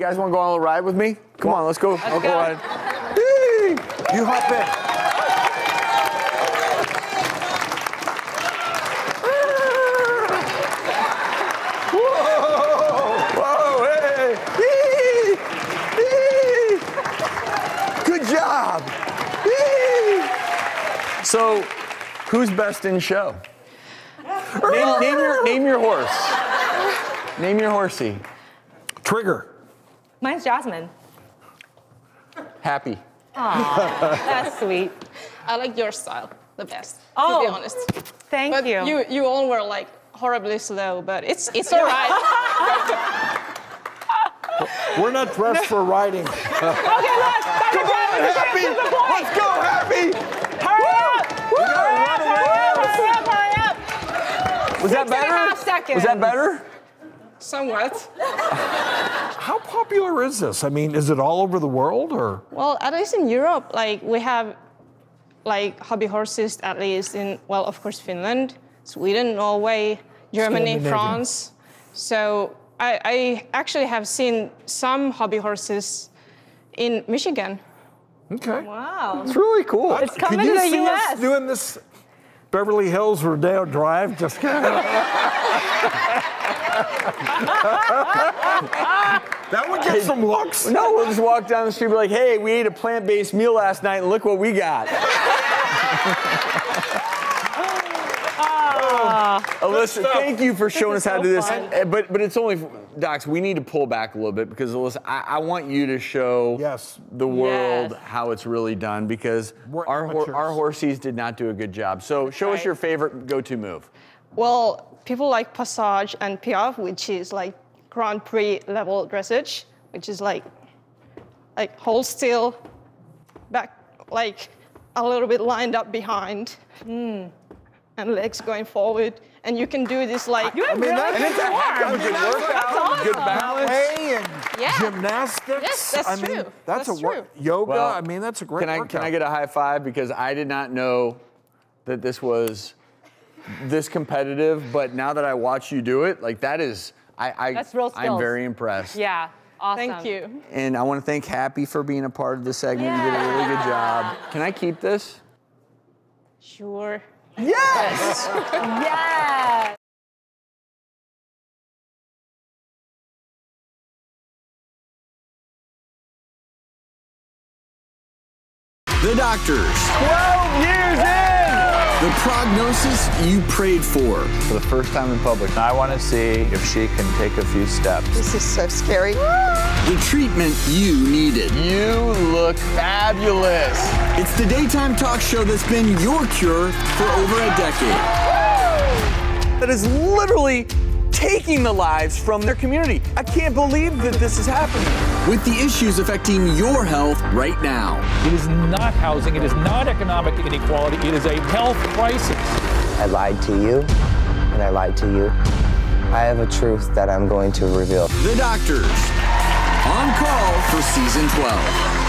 You guys want to go on a little ride with me? Come on, let's go. Let's go. Ride. You hop in. So, who's best in show? Name your horse. Name your horsey. Trigger. Mine's Jasmine. Happy. Aw, that's sweet. I like your style the best, to be honest. Thank you. You all were like horribly slow, but it's all right. We're not dressed for riding. Okay, let's go, Happy! Was that better? Was that better? Somewhat. How popular is this? I mean, is it all over the world or? Well, at least in Europe, like we have like hobby horses at least in, well, of course, Finland, Sweden, Norway, Germany, France. So I actually have seen some hobby horses in Michigan. Okay. Wow. It's really cool. It's coming to the US. Could you see us doing this Beverly Hills Rodeo Drive, just kidding. That would get some looks. No, we'll just walk down the street and be like, hey, we ate a plant-based meal last night and look what we got. Alyssa, thank you for showing us how to do this. But it's only, Docs, we need to pull back a little bit because, Alyssa, I want you to show the world how it's really done because our horsies did not do a good job. So show us your favorite go-to move. Well, people like Passage and Piaf, which is like Grand Prix level dressage, which is like hold still, back, like a little bit lined up behind. Mm. And legs going forward, and you can do this like. You have good balance, gymnastics. Yes, that's true. That's true. Yoga. Well, I mean, that's a great workout. Can I get a high five because I did not know that this was this competitive, but now that I watch you do it, like that is, that's real skills. I'm very impressed. Yeah. Awesome. Thank you. And I want to thank Happy for being a part of this segment. You did a really good job. Can I keep this? Sure. Yes! Yes! The Doctors. 12 years in! The prognosis you prayed for. For the first time in public, I want to see if she can take a few steps. This is so scary. The treatment you needed. You look fabulous. It's the daytime talk show that's been your cure for over a decade. That is literally taking the lives from their community. I can't believe that this is happening. With the issues affecting your health right now. It is not housing, it is not economic inequality, it is a health crisis. I lied to you, and I lied to you. I have a truth that I'm going to reveal. The Doctors. On call for season 12.